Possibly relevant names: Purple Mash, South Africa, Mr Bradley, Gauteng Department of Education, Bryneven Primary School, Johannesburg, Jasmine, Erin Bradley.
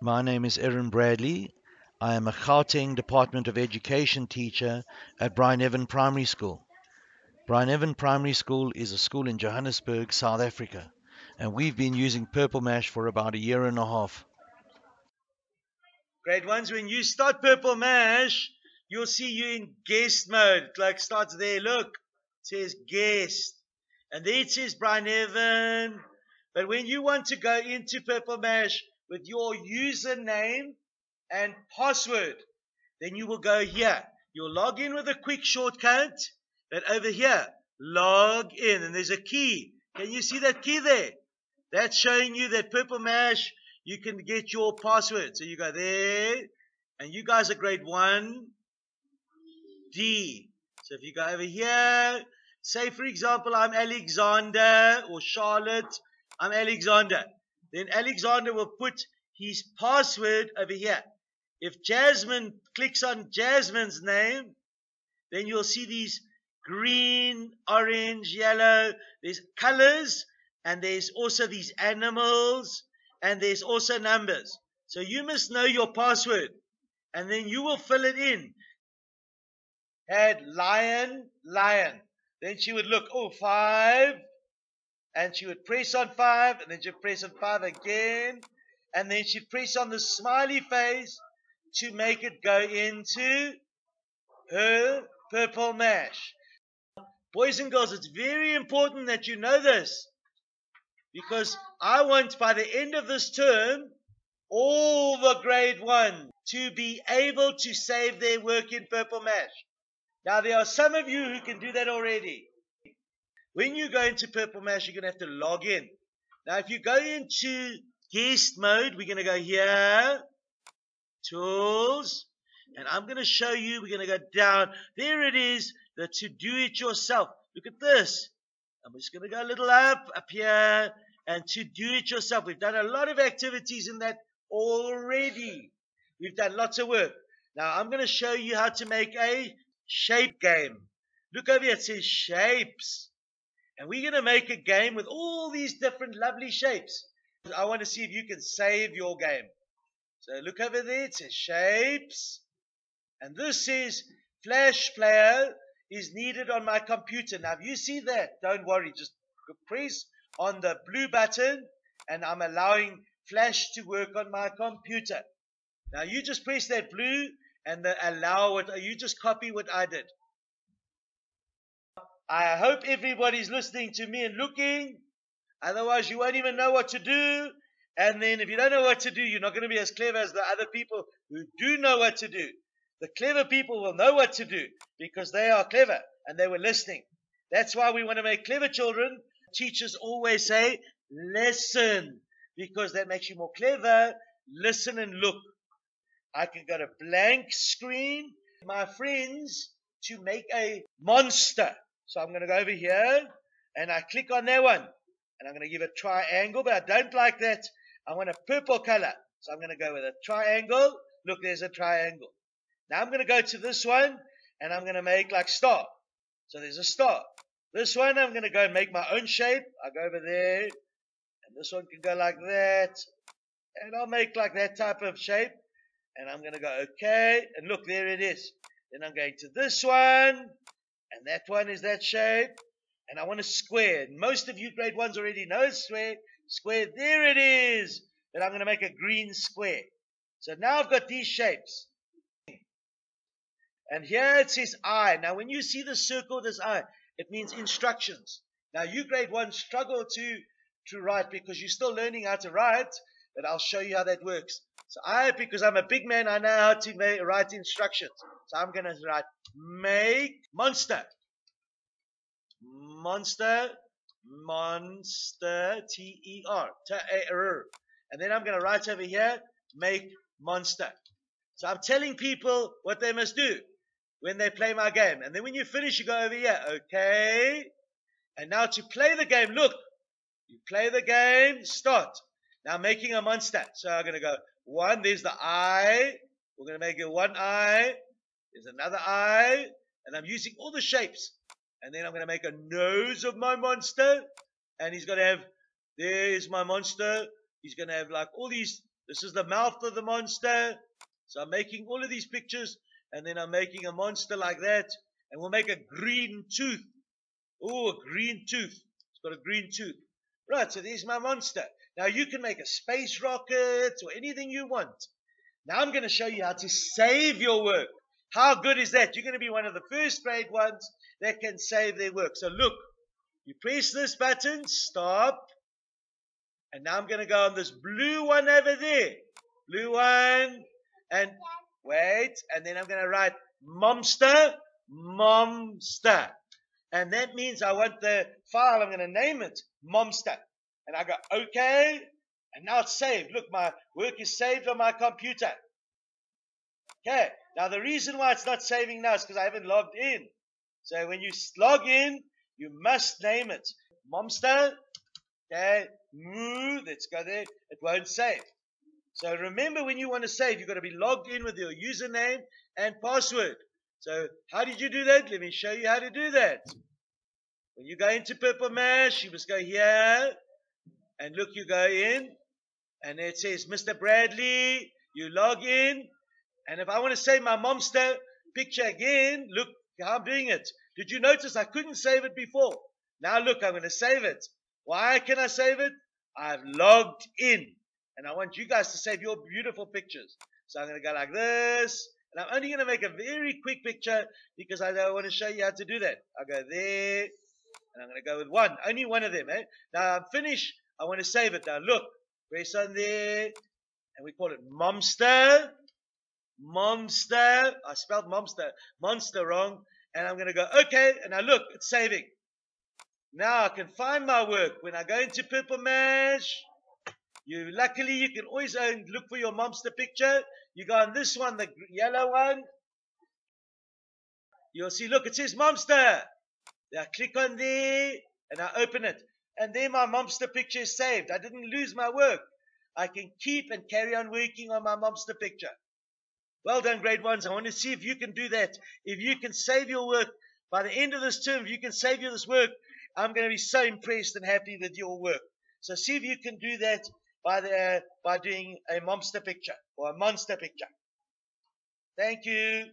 My name is Erin Bradley. I am a Gauteng Department of Education teacher at Bryneven Primary School. Bryneven Primary School is a school in Johannesburg, South Africa, and we've been using Purple Mash for about a year and a half. Grade 1s, when you start Purple Mash, you'll see you in guest mode. It like starts there, look, it says guest. And there it says Bryneven. But when you want to go into Purple Mash with your username and password, then you will go here. You'll log in with a quick shortcut, but over here, log in. And there's a key. Can you see that key there? That's showing you that Purple Mash, you can get your password. So you go there, and you guys are grade 1D. So if you go over here, say for example, I'm Alexander or Charlotte. I'm Alexander. Then Alexander will put his password over here. If Jasmine clicks on Jasmine's name, then you'll see these green, orange, yellow. There's colors, and there's also these animals, and there's also numbers. So you must know your password, and then you will fill it in. Had lion, lion. Then she would look, oh, 5. And she would press on 5, and then she'd press on 5 again. And then she'd press on the smiley face to make it go into her Purple Mash. Boys and girls, it's very important that you know this, because I want, by the end of this term, all the grade 1 to be able to save their work in Purple Mash. Now, there are some of you who can do that already. When you go into Purple Mash, you're going to have to log in. Now, if you go into guest mode, we're going to go here, tools, and I'm going to show you, we're going to go down. There it is, the to do it yourself. Look at this. I'm just going to go a little up here, and to do it yourself. We've done a lot of activities in that already. We've done lots of work. Now, I'm going to show you how to make a shape game. Look over here, it says shapes. And we're going to make a game with all these different lovely shapes. I want to see if you can save your game. So look over there. It says shapes. And this says flash player is needed on my computer. Now, if you see that, don't worry. Just press on the blue button, and I'm allowing flash to work on my computer. Now, you just press that blue and the allow it. You just copy what I did. I hope everybody's listening to me and looking. Otherwise, you won't even know what to do. And then if you don't know what to do, you're not going to be as clever as the other people who do know what to do. The clever people will know what to do because they are clever and they were listening. That's why we want to make clever children. Teachers always say, listen, because that makes you more clever. Listen and look. I can go to blank screen, my friends, to make a monster. So I'm going to go over here, and I click on that one. And I'm going to give a triangle, but I don't like that. I want a purple color. So I'm going to go with a triangle. Look, there's a triangle. Now I'm going to go to this one, and I'm going to make like star. So there's a star. This one, I'm going to go and make my own shape. I go over there, and this one can go like that. And I'll make like that type of shape. And I'm going to go OK. And look, there it is. Then I'm going to this one. And that one is that shape. And I want a square. Most of you grade 1s already know square. Square, there it is. Then I'm going to make a green square. So now I've got these shapes. And here it says I. Now when you see the circle, this I, it means instructions. Now you grade 1 struggle to write because you're still learning how to write. But I'll show you how that works. So I, because I'm a big man, I know how to write instructions. So I'm going to write make monster. Monster. Monster. T-E-R. T-A-R. And then I'm going to write over here, make monster. So I'm telling people what they must do when they play my game. And then when you finish, you go over here. Okay. And now to play the game, look. You play the game, start. Now making a monster. So I'm going to go one. There's the eye. We're going to make it one eye. There's another eye. And I'm using all the shapes. And then I'm going to make a nose of my monster. And he's going to have, there's my monster. He's going to have like all these This is the mouth of the monster. So I'm making all of these pictures, and then I'm making a monster like that, and we'll make a green tooth. Oh, a green tooth. It's got a green tooth. Right, so there's my monster. Now you can make a space rocket or anything you want. Now I'm going to show you how to save your work. How good is that? You're going to be one of the first grade ones that can save their work. So look, you press this button, stop. And now I'm going to go on this blue one over there. Blue one. And wait. And then I'm going to write momster, momster. And that means I want the file, I'm going to name it momster. And I go, okay. And now it's saved. Look, my work is saved on my computer. Okay. Now the reason why it's not saving now is because I haven't logged in. So when you log in, you must name it momster. Okay. Moo. Let's go there. It won't save. So remember, when you want to save, you've got to be logged in with your username and password. So how did you do that? Let me show you how to do that. When you go into Purple Mash, you must go here. And look, you go in. And it says, Mr. Bradley, you log in. And if I want to save my momster picture again, look how I'm doing it. Did you notice I couldn't save it before? Now look, I'm going to save it. Why can I save it? I've logged in. And I want you guys to save your beautiful pictures. So I'm going to go like this. And I'm only going to make a very quick picture because I don't want to show you how to do that. I'll go there. And I'm going to go with one. Only one of them, eh? Now I'm finished. I want to save it. Now look. Press on there. And we call it momster. Momster. I spelled momster. Monster wrong. And I'm going to go, okay. And now look, it's saving. Now I can find my work. When I go into Purple Mash, luckily you can always look for your momster picture. You go on this one, the yellow one. You'll see, look, it says momster. Now I click on there and I open it. And there my momster picture is saved. I didn't lose my work. I can keep and carry on working on my momster picture. Well done, grade ones. I want to see if you can do that. If you can save your work by the end of this term, if you can save this work, I'm going to be so impressed and happy with your work. So see if you can do that by doing a monster picture or a monster picture. Thank you.